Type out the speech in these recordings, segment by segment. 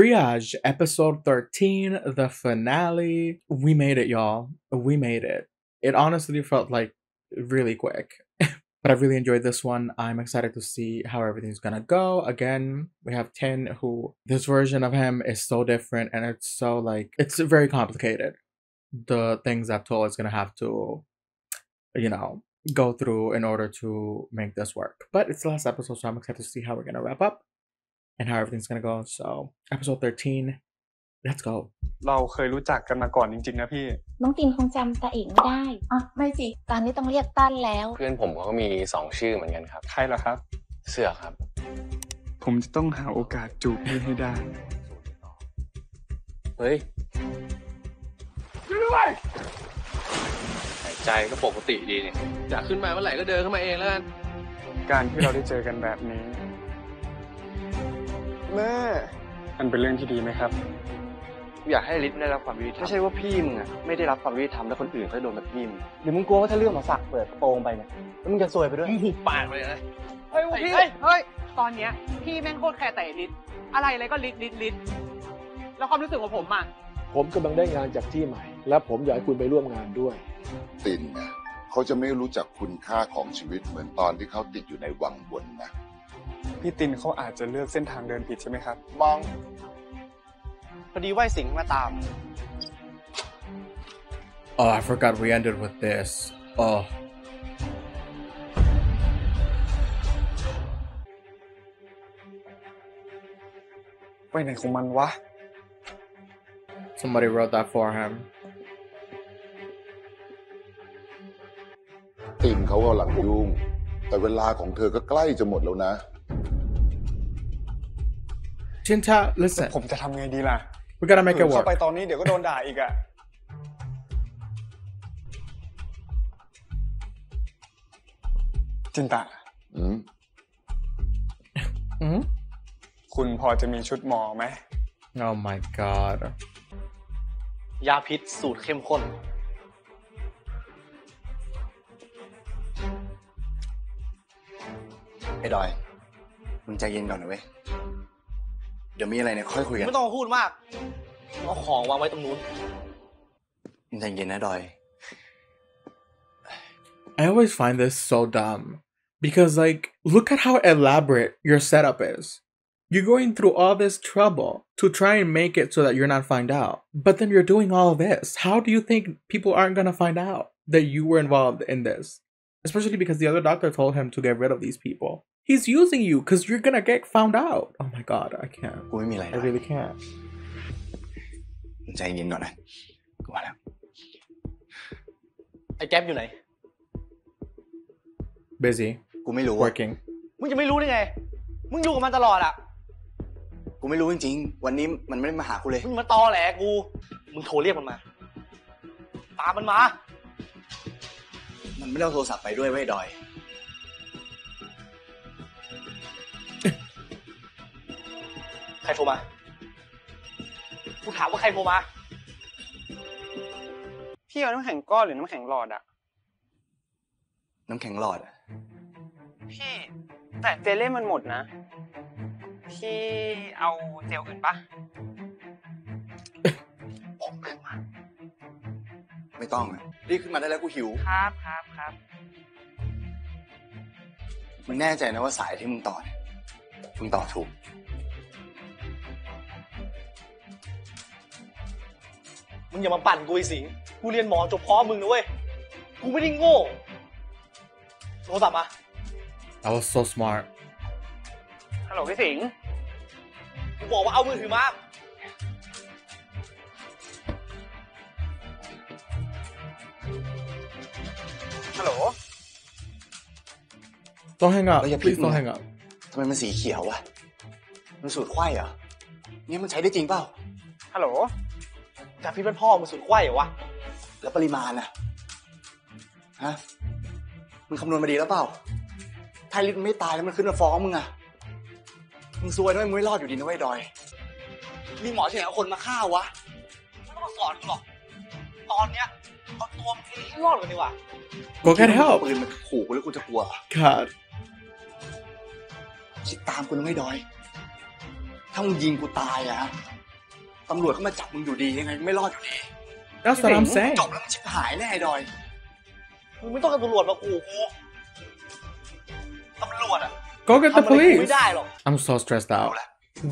Triage, episode 13, the finale. We made it, y'all. We made it. It honestly felt like really quick. But I really enjoyed this one. I'm excited to see how everything's gonna go. Again, we have Tin, who this version of him is so different, and it's so like, it's very complicated. The things that Tola is gonna have to, you know, go through in order to make this work. But it's the last episode, so I'm excited to see how we're gonna wrap up and how everything's gonna go. So episode 13, let's go. เราเคยรู้จักกันมาก่อนจริงๆนะพี่น้องตินคงจำตาเองไม่ได้ไม่สิตอนนี้ต้องเรียกตั้นแล้วเพื่อนผมก็มี2ชื่อเหมือนกันครับใครล่ะครับเสือครับผมจะต้องหาโอกาสจูบให้ได้เฮ้ยไม่ไหวหายใจก็ปกติดีนี่อยากขึ้นมาเมื่อไหร่ก็เดินเข้ามาเองแล้วกันการที่เราได้เจอกันแบบนี้ แม่มันเป็นเรื่องที่ดีไหมครับอยากให้ลิศได้รับความยุติธรรมไม่ใช่ว่าพี่มึงอ่ะไม่ได้รับความยุติธรรมแล้วคนอื่นก็โดนแบบพี่มึงเดี๋ยวมึงกลัวว่าถ้าเรื่องมาสักเปิดโปงไปเนี่ยแล้วมึงจะซวยไปด้วยหูปากเลยนะไอ้พี่เฮ้ยตอนเนี้ยพี่แม่งโคตรแคร์แต่ลิศอะไรก็ลิศลิศแล้วความรู้สึกของผมอ่ะผมกำลังได้งานจากที่ใหม่แล้วผมอยากให้คุณไปร่วมงานด้วยตินเขาอาจจะเลือกเส้นทางเดินผิดใช่ไหมครับ มองพอดีว่าไอ้สิงห์มาตาม Oh, I forgot we ended with this. Oh. Somebody wrote that for him. ตินเขากำลังยุ่งแต่เวลาของเธอก็ใกล้จะหมดแล้วนะ Jinta, listen. We gotta make it work. Jinta. Oh my god. ยาพิษสูตรเข้มข้น ไอ้ดอยมึงใจเย็นก่อนหน่อยเว้ย เดี๋ยวมีอะไรเนี่ยค่อยคุยกันไม่ต้องพูดมากเอาของวางไว้ตรงนู้นใจเย็นนะดอย I always find this so dumb because like look at how elaborate your setup is. You're going through all this trouble to try and make it so that you're not found out, but then you're doing all this. How do you think people aren't gonna find out that you were involved in this? Especially because the other doctor told him to get rid of these people. He's using you because you're gonna get found out. Oh my god, I can't. I really can't. ใจเย็นก่อนนะกูว่าแล้วไอ้แก๊ปอยู่ไหน Busy กูไม่รู้ Working มึงจะไม่รู้ได้ไงมึงอยู่กับมันตลอดอ่ะกูไม่รู้จริงๆวันนี้มันไม่มาหากูเลย มึงมาตอแหลกูมึงโทรเรียกมันมาตามมันมามันไม่ได้เอาโทรศัพท์ไปด้วยเว้ยดอย ใครโทรมากูถามว่าใครโทรมาพี่เอาน้ำแข็งก้อนหรือน้ำแข็งหลอดอะน้ำแข็งหลอดพี่แต่เจเล่มันหมดนะพี่เอาเจลอื่นปะผมขึ้นมาไม่ต้องอะรีบขึ้นมาได้แล้วกูหิวครับครับครับมึงแน่ใจนะว่าสายที่มึงต่อเนี่ยมึงต่อถูก I was so smart. Hello, พี่สิงห์กูบอกว่าเอามือถือมาฮัลโหล Don't hang up. Please don't hang up. ทำไมมันสีเขียววะมันสูตรไข่เหรอเนี่ยมันใช้ได้จริงเปล่าฮัลโหล กับพี่เป็นพ่อมึงสุดไข่เหรอวะแล้วปริมาณอะฮะมึงคำนวณมาดีแล้วเปล่าถ้าลิศไม่ตายแล้วมันขึ้นมาฟ้องมึงอะมึงซวยด้วยมึงไม่รอดอยู่ดีนะเว้ยดอยมีหมอที่ไหนเอาคนมาฆ่าวะแล้วก็สอนกูหรอกตอนเนี้ยเอาตัวมึงให้รอดกันดีกว่า กูแค่เท่าปืนมันขู่กูแล้วกูจะกลัว God คิดตามกูนะเว้ยดอย ถ้ากูไม่ตายกูจะไม่รู้ว่ากูตายเพราะมึง ถ้ามึงยิงกูตายอะตำรวจก็มาจับมึงอยู่ดียังไงไม่รอดอยู่ดีแล้วสลัมแซ่จบแล้วมันชิบหายแน่ดอยมึงไม่ต้องกับตำรวจมาขู่กูตำรวจอ่ะ Go get the police ไม่ได้หรอก I'm so stressed out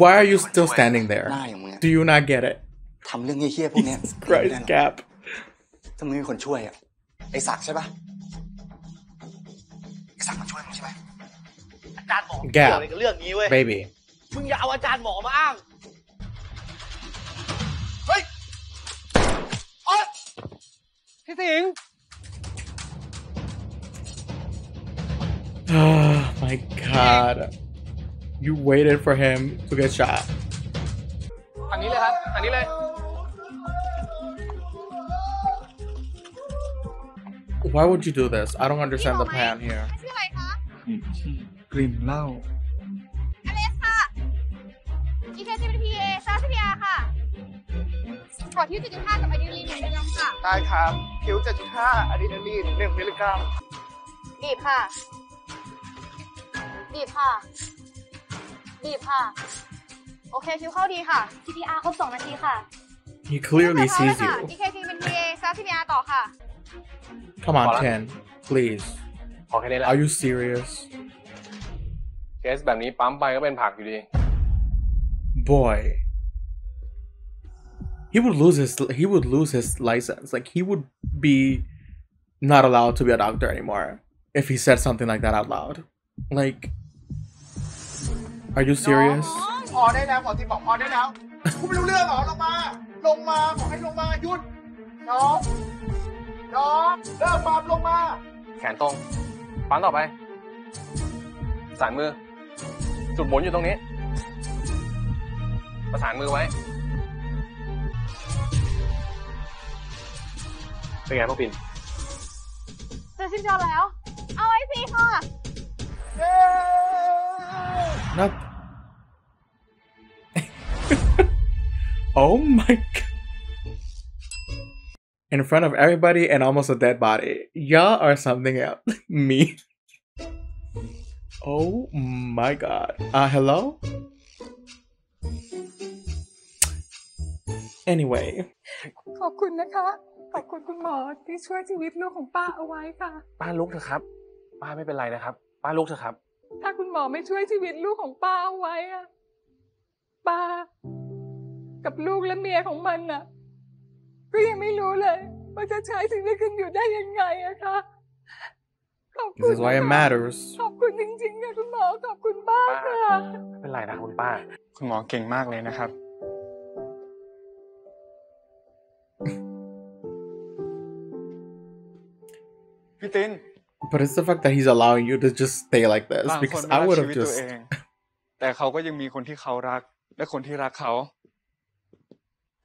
Why are you still standing there Do you not get it ทำเรื่องเหี้ยๆพวกเนี้ย Christ Gap ถ้ามึงไม่มีคนช่วยอ่ะไอ้ศักดิ์ใช่ปะไอ้ศักดิ์มาช่วยมึงใช่ไหมอาจารย์หมอเกี่ยวอะไรกับเรื่องนี้เว้ย Baby มึงอย่าเอาอาจารย์หมอมาอ้างเฮ้ยพี่สิงห์Oh my god. You waited for him to get shot. อันนี้เลยครับ อันนี้เลย Why would you do this? I don't understand the plan here. ชื่ออะไรคะกลิ่นเหล้าอเล็กซ์ค่ะอีเทสเป็นพีเอซาสเปียค่ะขอที่ 7.5 กับอะดรีนาลีน 1 มิลลิกรัมค่ะได้ครับคิว 7.5 อะดรีนาลีน 1 มิลลิกรัมบีบค่ะบีบค่ะบีบค่ะโอเคคิวเข้าดีค่ะ CPR ครบ2 นาทีค่ะ He clearly sees you EKG เป็น PA ซา CPR ต่อค่ะ Come on Ken please โอเคได้แล้ว Are you serious เคสแบบนี้ปั๊มไปก็เป็นผักอยู่ดี Boy he would lose his license like he would be not allowed to be a doctor anymore if he said something like that out loud like are you serious พอได้แล้วขอที่บอกพอได้แล้วคุณไม่รู้เรื่องหรอลงมาลงมาขอให้ลงมาหยุดน้องน้องเริ่มปั๊มลงมาแขนตรงปั๊มต่อไปประสานมือจุดหมุนอยู่ตรงนี้ประสานมือไว้เป็นไงพ่อปิ่นเสร็จสิ้นจอแล้วเอาไอซีค่ะNot. Oh my god! In front of everybody and almost a dead body. Y'all are something else. Me. Oh my god. Hello? Anyway. ขอบคุณนะคะขอบคุณคุณหมอที่ช่วยชีวิตลูกของป้าเอาไว้ค่ะป้าลุกเถอะครับป้าไม่เป็นไรนะครับป้าลุกเถอะครับถ้าคุณหมอไม่ช่วยชีวิตลูกของป้าเอาไว้อะป้ากับลูกและเมียของมันน่ะก็ยังไม่รู้เลยว่าจะใช้ชีวิตกันอยู่ได้ยังไงอะคะขอบคุณขอบคุณจริงๆนะคุณหมอขอบคุณมากค่ะไม่เป็นไรนะคุณป้าคุณหมอเก่งมากเลยนะครับ พี่ตินBut it's the fact that he's allowing you to just stay like this because I would have just. แต่เขาก็ยังมีคนที่เขารักและคนที่รักเขา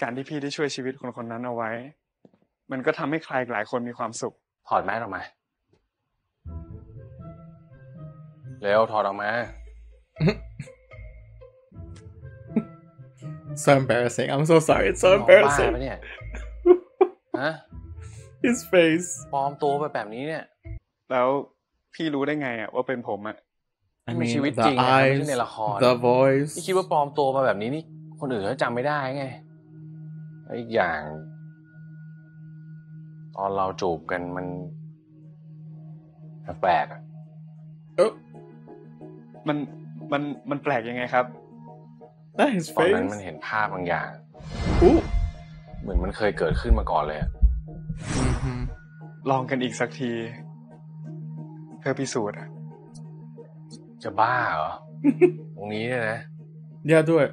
การที่พี่ได้ช่วยชีวิตคนคนนั้นเอาไว้มันก็ทำให้ใครหลายคนมีความสุขถอดแมสออกมาเร็วถอดออกมา So embarrassing. I'm so sorry. It's so embarrassing. ฮะ His face. ปลอมตัวไปแบบนี้เนี่ยแล้วพี่รู้ได้ไงอ่ะว่าเป็นผมอ่ะในชีวิตจริงนะไม่ใช่ในละครที่คิดว่าปลอมตัวมาแบบนี้นี่คนอื่นเขาจำไม่ได้ไงอีกอย่างตอนเราจูบกันมันแปลกอ่ะเออมันแปลกยังไงครับตอนนั้นมันเห็นภาพบางอย่างเหมือนมันเคยเกิดขึ้นมาก่อนเลยลองกันอีกสักทีเธอพิสูจน์อ่ะจะบ้าเหรอตรงนี้เนี่ยนะยากด้วย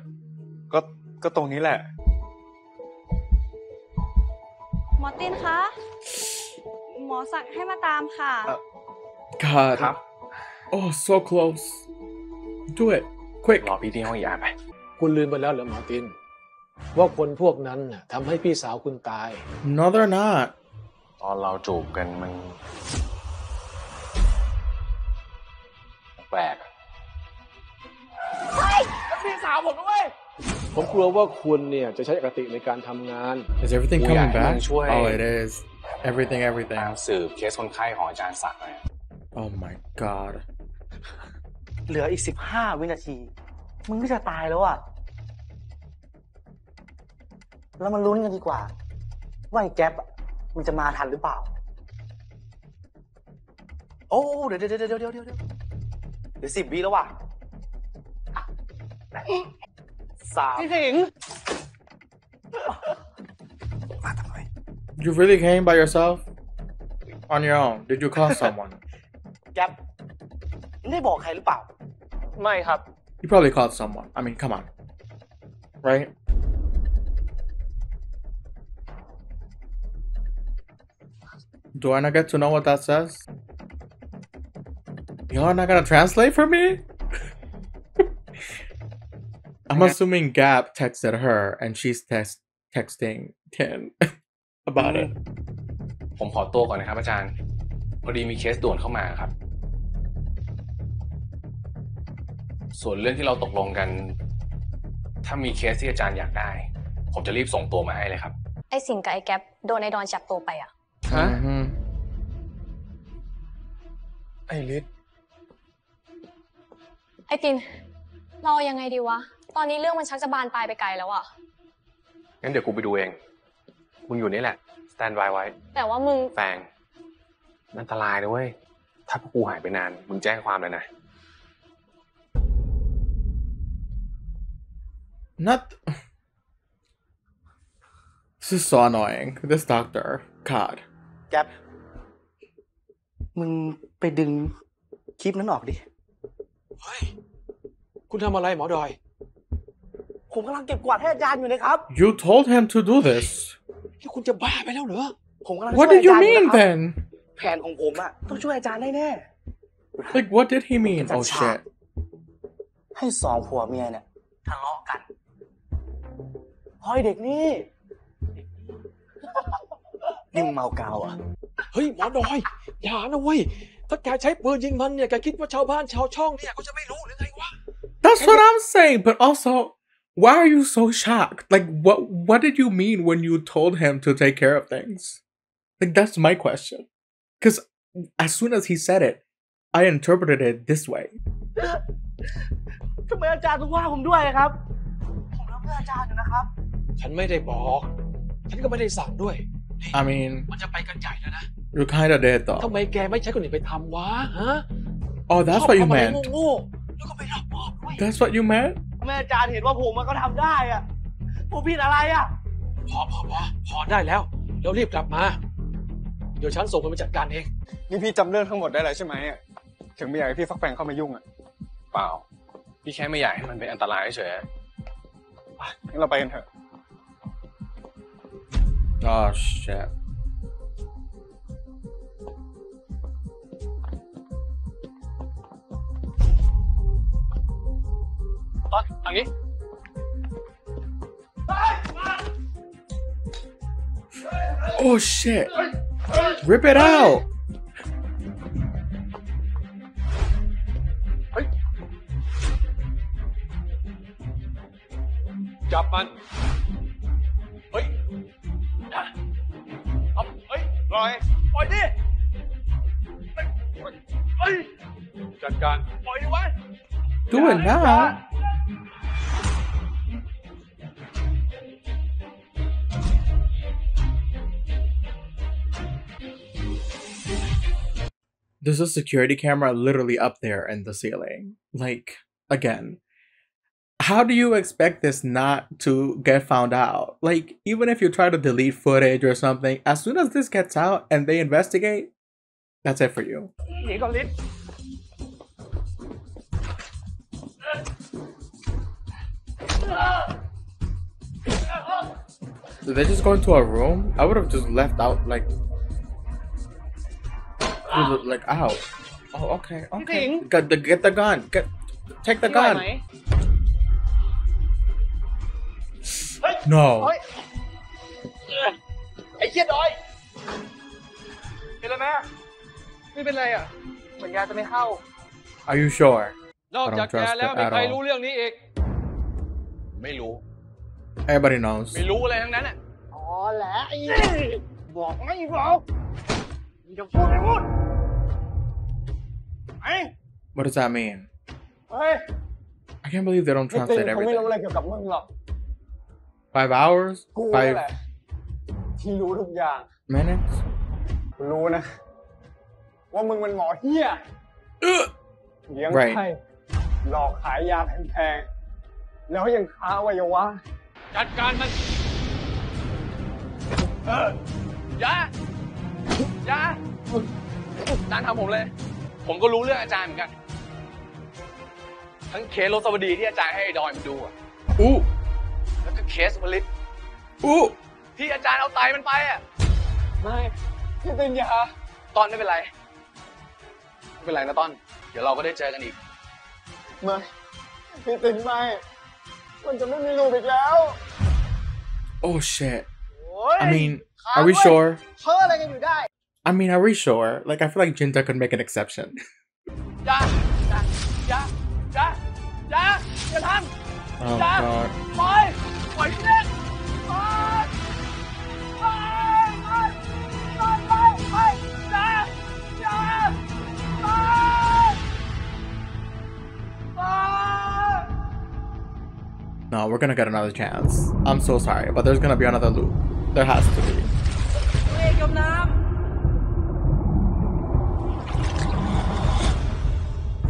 ก็ตรงนี้แหละหมอตินคะหมอสั่งให้มาตามค่ะครับ Oh so close do it quick รอพี่ที่ห้องยาไปคุณลืมไปแล้วเหรอหมอตินว่าคนพวกนั้นทำให้พี่สาวคุณตาย No they're not ตอนเราจูบกันมันแปลกเฮ้ยมันมีสาวผมด้วยผมกลัวว่าคุณเนี่ยจะใช้อคติในการทำงาน Is everything coming back? Oh it is everything สืบเคสคนไข้ของอาจารย์ศักดิ์เลย Oh my god เหลืออีก15 วินาทีมึงก็จะตายแล้วอ่ะ แล้วมันลุ้นกันดีกว่าว่าไอ้แก๊ปมันจะมาทันหรือเปล่าโอ้เดี๋ยว10 วิแล้วว่ะ3พี่สิงห์ มาทำไม You really came by yourself on your own Did you call someone แก๊ปได้บอกใครหรือเปล่าไม่ครับ You probably called someone I mean come on right Do I not get to know what that says? You're not gonna translate for me? I'm assuming Gab texted her and she's texting Tin about it. ผมขอตัวก่อนนะครับอาจารย์พอดีมีเคสด่วนเข้ามาครับส่วนเรื่องที่เราตกลงกันถ้ามีเคสที่อาจารย์อยากได้ผมจะรีบส่งตัวมาให้เลยครับไอสิงกับไอแก๊ปโดนไอดอนจับตัวไปอ่ะฮะไอฤทธิ์ไอตินเรายังไงดีวะตอนนี้เรื่องมันชักจะบานปลายไปไกลแล้วอ่ะงั้นเดี๋ยวกูไปดูเองมึงอยู่นี่แหละสแตนบายไว้แต่ว่ามึงแฝงอันตรายนะเว้ยถ้าพวกกูหายไปนานมึงแจ้งความเลยนะ Not This is so annoying this doctor Godแก๊ปมึงไปดึงคลิปนั้นออกดิเฮ้ยคุณทำอะไรหมอดอยผมกำลังเก็บกวาดให้อาจารย์อยู่นะครับ You told him to do this ที่คุณจะบ้าไปแล้วเหรอผมกำลัง What did you mean then แผนของผมอะต้องช่วยอาจารย์ได้แน่ Like what did he mean Oh shit ให้สองผัวเมียเนี่ยทะเลาะกันเฮ้ยเด็กนี่นี่เมากาวอ่ะเฮ้ยหมอดอยอย่านะเว้ยถ้าแกใช้ปืนยิงมันเนี่ยแกคิดว่าชาวบ้านชาวช่องเนี่ยเขาจะไม่รู้หรือไงวะ That's what I'm saying but also why are you so shocked like what did you mean when you told him to take care of things like that's my question because as soon as he said it I interpreted it this way ทำไมอาจารย์ต้องว่าผมด้วยครับผมรับเพื่ออาจารย์อยู่นะครับฉันไม่ได้บอกฉันก็ไม่ได้สั่งด้วยI mean มันจะไปกันใหญ่แล้วนะ You kind of did ต่อทำไมแกไม่ใช้คนอื่นไปทำวะฮะ Oh that's what you meant แล้วก็ไปหลอกมอบด้วย That's what you meant แม่อาจารย์เห็นว่าผมมันก็ทำได้อะผมผิดอะไรอะพอได้แล้วแล้วรีบกลับมาเดี๋ยวฉันส่งคนไปจัดการเองนี่พี่จำเรื่องทั้งหมดได้แล้วใช่ไหมถึงไม่อยากให้พี่ฟักแฟงเข้ามายุ่งอะเปล่าพี่แค่ไม่อยากให้มันเป็นอันตรายเฉยๆงั้นเราไปกันเถอะOh shit. What? Angi? Oh shit. Rip it out. Jump on.ปล่อยดิจัดการปล่อยดิวะดูเหมือนนะThere's a security camera literally up there in the ceiling like again How do you expect this not to get found out? Like, even if you try to delete footage or something, as soon as this gets out and they investigate, that's it for you. Here goes it. Did they just go into a room? I would have just left out, like out. Oh, okay. Get the gun. Take the gun.No ไอ้เหี้ยดอยเป็นไรไหมไม่เป็นไรอ่ะสัญญาจะไม่เข้า Are you sure นอกจากแกแล้วมีใครรู้เรื่องนี้อีกไม่รู้ Everybody knows ไม่รู้อะไรทั้งนั้นอ่ะอ๋อแหละบอกไม่บอกอย่าพูดไม่พูดไอ้ What does that mean เฮ้ย I can't believe they don't translate everything ไม่รู้อะไรเกี่ยวกับมึงหรอกไป 5 hours กูแหละที่รู้ทุกอย่าง minutes รู้นะว่ามึงเป็นหมอเหี้ยเลี้ยงไข้หลอกขายยาแพงๆแล้วยังค้าอวัยวะจัดการมันอย่าอาจารย์ทำผมเลยผมก็รู้เรื่องอาจารย์เหมือนกันทั้งเคสโรสวดีที่อาจารย์ให้ดอยมาดูอ่ะแล้วก็เคสมลิดที่อาจารย์เอาไตมันไปอ่ะไม่ที่เป็นยาตอนไม่เป็นไรนะตอนเดี๋ยวเราก็ได้เจอกันอีกไม่พี่ตินไม่มันจะไม่มีลูกอีกแล้ว oh shit I mean are we sure เพ้ออะไรกันอยู่ได้ I mean are we sure like I feel like Jinta could make an exception อย่าทำ oh god ปล่อยพี่ตินNo, we're gonna get another chance. I'm so sorry, but there's gonna be another loop. There has to be.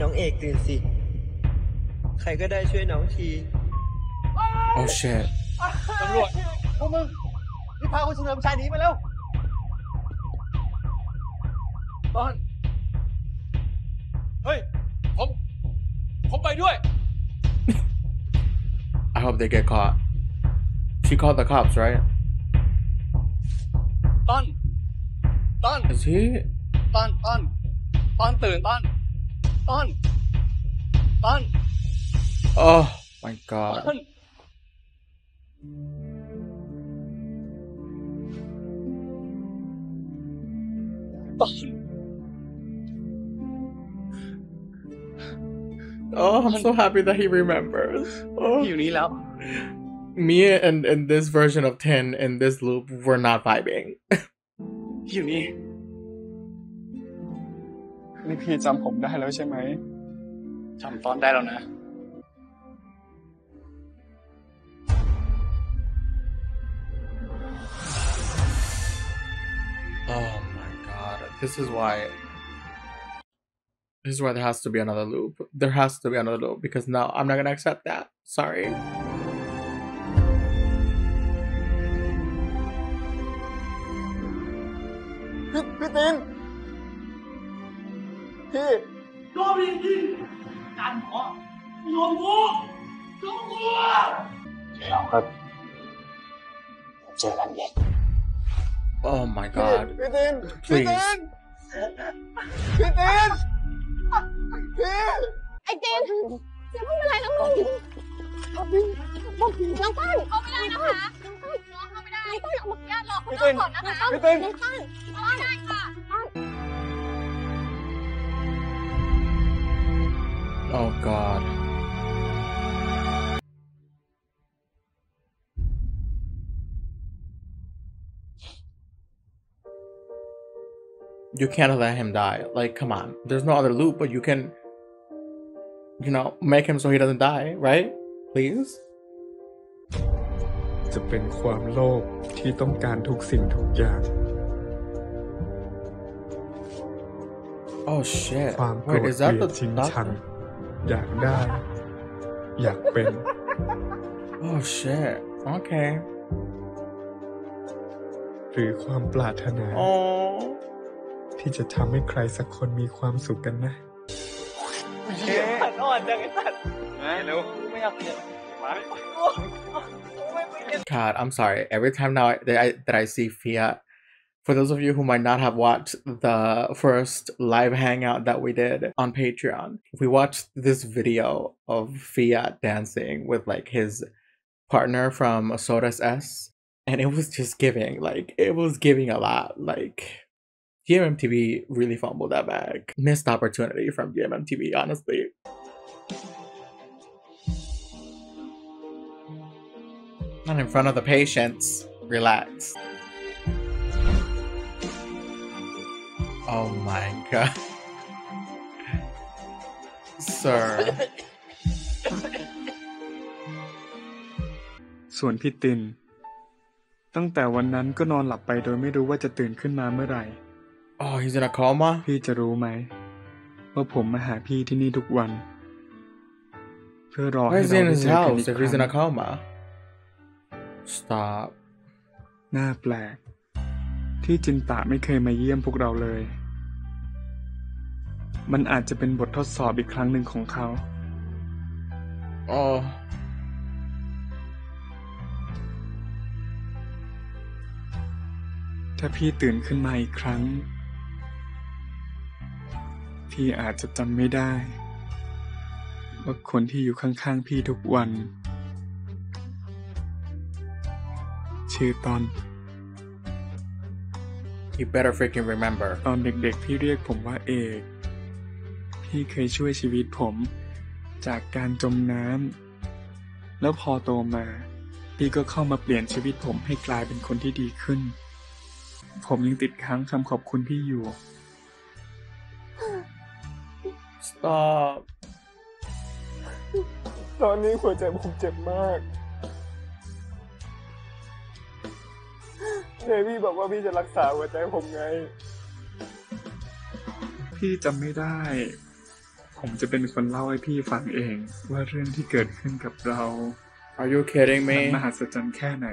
Nong Ek, wake up! Who can help Nong T? Oh shit! Police! You guys, take the prisoner away from him. Don. Hey, I'm going too.I hope they get caught. She called the cops, right? Tin. Is he? Tin. Tin. Tin. Oh my god. Tin. Oh, I'm so happy that he remembers. Oh. You need help. Me and this version of Tin in this loop were not vibing. You need. นี่พี่จำผมได้แล้วใช่ไหมจำตอนได้แล้วนะOh my god, this is why there has to be another loop. There has to be another loop because now I'm not gonna accept that. Sorry. Tin. Hey. Don't be Tin. Tan Ho. Don't go. Don't go. เราก็เจอกันเย็น Oh my god. Tin. Please. Tin.ไอ้เจนจะพูดอะไรแล้วมึงน้องตั้นเขาไม่ได้นะคะน้องเขาไม่ได้ต้องออกมาญาติหลอกคุณน้องก่อนนะคะน้องตั้นไม่ได้ค่ะ Oh God You can't let him die. Like, come on. There's no other loop, but you can, you know, make him so he doesn't die, right? Please. จะเป็นความโลภที่ต้องการทุกสิ่งทุกอย่าง Oh shit. ความโกรธเกลียดชิงชังอยากได้อยากเป็น Oh shit. Okay. หรือความปรารถนา ที่จะทำให้ใครสักคนมีความสุขกันนะอ่อนจังไอ้สัตว์เร็วไม่อยากเรียนมาไม่ไป God, I'm sorry. Every time now that I see Fiat, for those of you who might not have watched the first live hangout that we did on Patreon, we watched this video of Fiat dancing with like his partner from Sotus S, and it was just giving. Like it was giving a lot. Like.GMMTV really fumbled that bag. Missed opportunity from GMMTV, honestly. Not in front of the patients. Relax. Oh my god. Sir. ส่วนพี่ตินตั้งแต่วันนั้นก็นอนหลับไปโดยไม่รู้ว่าจะตื่นขึ้นมาเมื่อไหร่อ๋อฮิซระคอมะพี่จะรู้ไหมว่าผมมาหาพี่ที่นี่ทุกวันเพื่อรอให้เราได้เจอกันอีกครั้ง Stop น่าแปลกที่จินตะไม่เคยมาเยี่ยมพวกเราเลยมันอาจจะเป็นบททดสอบอีกครั้งหนึ่งของเขาอ๋อถ้าพี่ตื่นขึ้นมาอีกครั้งพี่อาจจะจำไม่ได้ว่าคนที่อยู่ข้างๆพี่ทุกวันชื่อตอน You better freaking remember ตอนเด็กๆพี่เรียกผมว่าเอกพี่เคยช่วยชีวิตผมจากการจมน้ำแล้วพอโตมาพี่ก็เข้ามาเปลี่ยนชีวิตผมให้กลายเป็นคนที่ดีขึ้นผมยังติดค้างคำขอบคุณพี่อยู่ Stop ตอนนี้หัวใจผมเจ็บมากเดวี่บอกว่าพี่จะรักษาหัวใจผมไงพี่จำไม่ได้ผมจะเป็นคนเล่าให้พี่ฟังเองว่าเรื่องที่เกิดขึ้นกับเรา Are you kidding me มันมหัศจรรย์แค่ไหน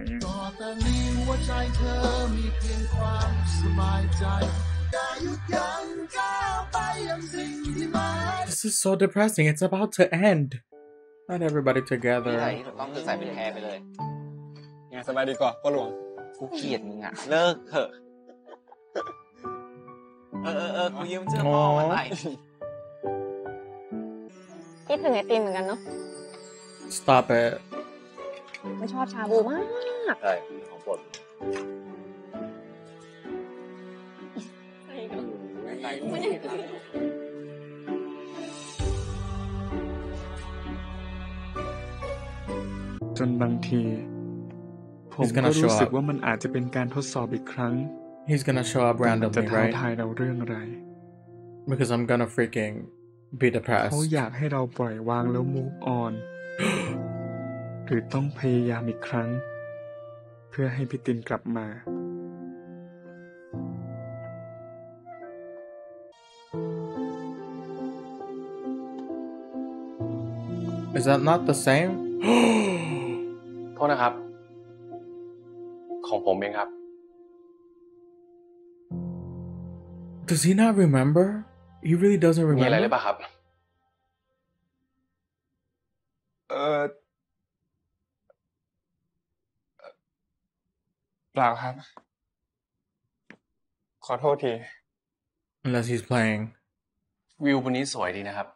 This is so depressing. It's about to end. Not everybody together. ใส่ต้องใส่เป็นแฮร์ไปเลยงานสบายดีกว่าพ่อหลวงกูเกลียดมึงอ่ะเลิกเถอะกูยืมเสื้อพ่อมาใส่คิดถึงไอติมเหมือนกันเนาะ Stop it ไม่ชอบชาบูมากใช่ของปลดจนบางทีผมก็รู้สึกว่ามันอาจจะเป็นการทดสอบอีกครั้งจะท้าทายเราเรื่องอะไร Because I'm gonna freaking be depressed เขาอยากให้เราปล่อยวางแล้ว move on หรือต้องพยายามอีกครั้งเพื่อให้พี่ตินกลับมาIs that not the same? โทษนะครับของผมเองครับ Does he not remember? He really doesn't remember. มีอะไรหรือเปล่าครับเปล่าครับขอโทษที Unless he's playing. วิวบนนี้สวยดีนะครับ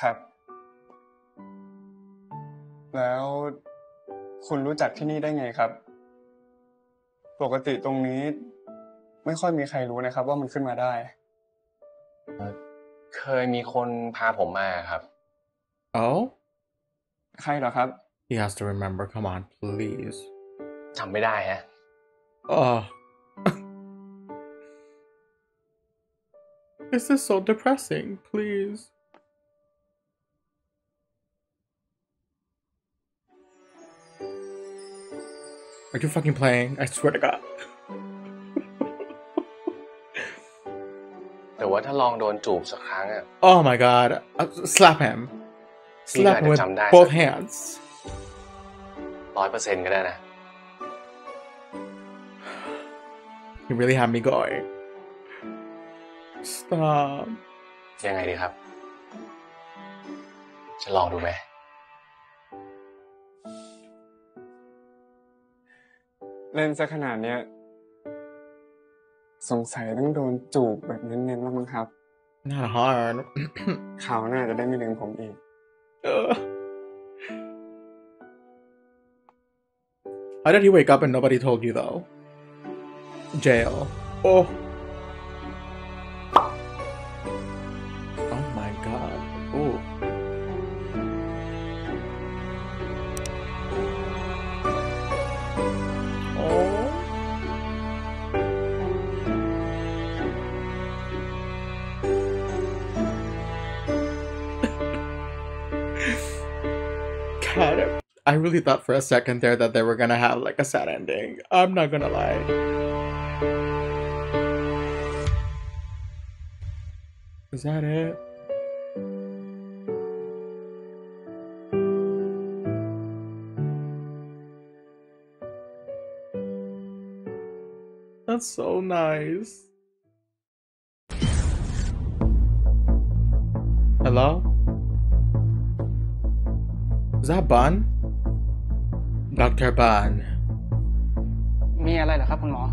ครับแล้วคุณรู้จักที่นี่ได้ไงครับปกติตรงนี้ไม่ค่อยมีใครรู้นะครับว่ามันขึ้นมาได้เคยมีคนพาผมมาครับOh ใครเหรอครับ He has to remember come on please จำไม่ได้ฮะThis is so depressing please Are you fucking playing? I swear to God. แต่ว่าถ้าลองโดนจูบสักครั้งอ่ะ Oh my God! Slap him. Slap him with both hands. 100% ก็ได้นะ You really have me going. Stop. ยังไงดีครับจะลองดูไหมเล่นซะขนาดเนี้ยสงสัยต้องโดนจูบแบบเน้นๆแล้วมั้งครับน่าฮอร์เขาน่าจะได้ไม่ลืมผมอีกHow did he wake up and nobody told you though? Jail. Oh. Oh my god. Oh. head. I really thought for a second there that they were gonna have like a sad ending. I'm not gonna lie. Is that it? That's so nice. Hello? Is that Ban? Dr. Ban. มีอะไรเหรอครับคุณหมอ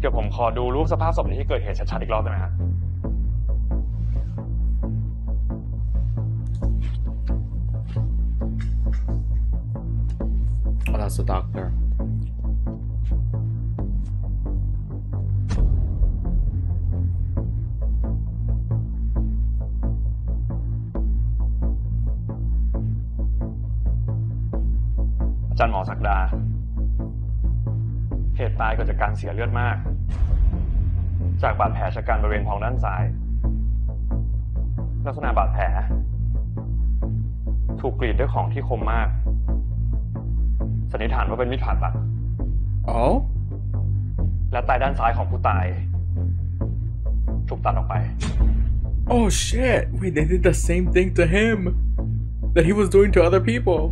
เดี๋ยวผมขอดูรูปสภาพศพในที่เกิดเหตุชัดๆอีกรอบได้ไหมครับOh, that's the doctor.อาจารย์หมอศักดาเหตุตายเกิดจากการเสียเลือดมากจากบาดแผลชะกันบริเวณท้องด้านซ้ายลักษณะบาดแผลถูกกรีดด้วยของที่คมมากสันนิษฐานว่าเป็นมีดผ่าตัดอ๋อและตายด้านซ้ายของผู้ตายถูกตัดออกไป Oh shit wait they did the same thing to him that he was doing to other people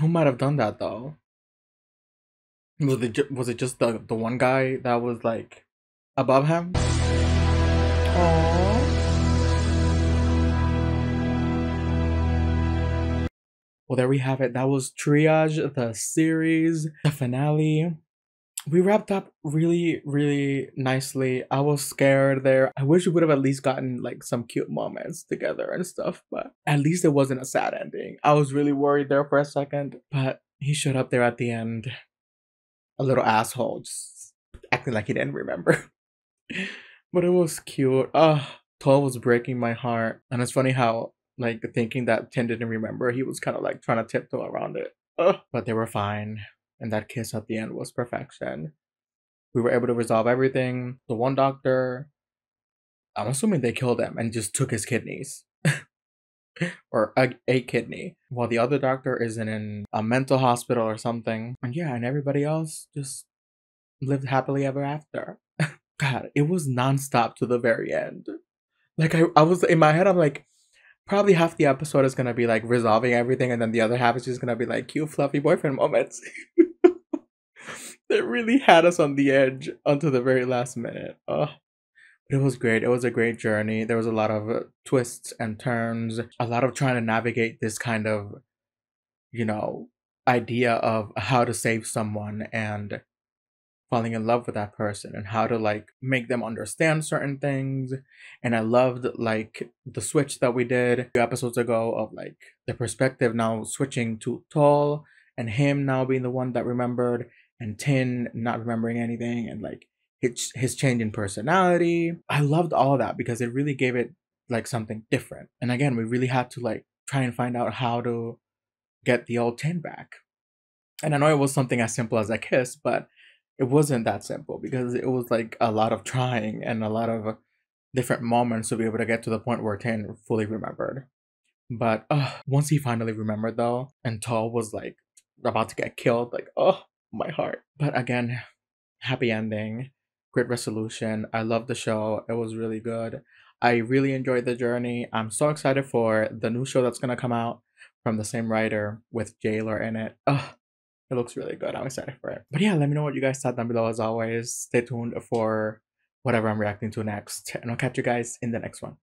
Who might have done that though? Was it just the one guy that was like above him? Aww. Well, there we have it. That was Triage, the series, the finale. We wrapped up really, really nicely. I was scared there. I wish we would have at least gotten like some cute moments together and stuff, but at least it wasn't a sad ending. I was really worried there for a second, but he showed up there at the end. A little asshole, just acting like he didn't remember. But it was cute. Tola was breaking my heart. And it's funny how like thinking that Tin didn't remember, he was kind of like trying to tiptoe around it. But they were fine.And that kiss at the end was perfection. We were able to resolve everything. The one doctor, I'm assuming they killed him and just took his kidneys. Or a kidney. While the other doctor is in a mental hospital or something. And yeah, and everybody else just lived happily ever after. God, it was nonstop to the very end. Like I was in my head, I'm like, probably half the episode is going to be like resolving everything. And then the other half is just going to be like cute, fluffy boyfriend moments. They really had us on the edge until the very last minute. Oh, but it was great. It was a great journey. There was a lot of twists and turns, a lot of trying to navigate this kind of, you know, idea of how to save someone and falling in love with that person and how to like make them understand certain things. And I loved like the switch that we did a few episodes ago of like the perspective now switching to Tola and him now being the one that remembered and Tin not remembering anything and like his change in personality. I loved all that because it really gave it like something different. And again, we really had to like try and find out how to get the old Tin back. And I know it was something as simple as a kiss, but it wasn't that simple because it was like a lot of trying and a lot of different moments to be able to get to the point where Tin fully remembered. But once he finally remembered though, and Tola was like about to get killed, like, oh, my heart. But again, happy ending, great resolution. I love the show. It was really good. I really enjoyed the journey. I'm so excited for the new show that's going to come out from the same writer with Jaylor in it. It looks really good. I'm excited for it. But yeah, let me know what you guys thought down below. As always, stay tuned for whatever I'm reacting to next. And I'll catch you guys in the next one.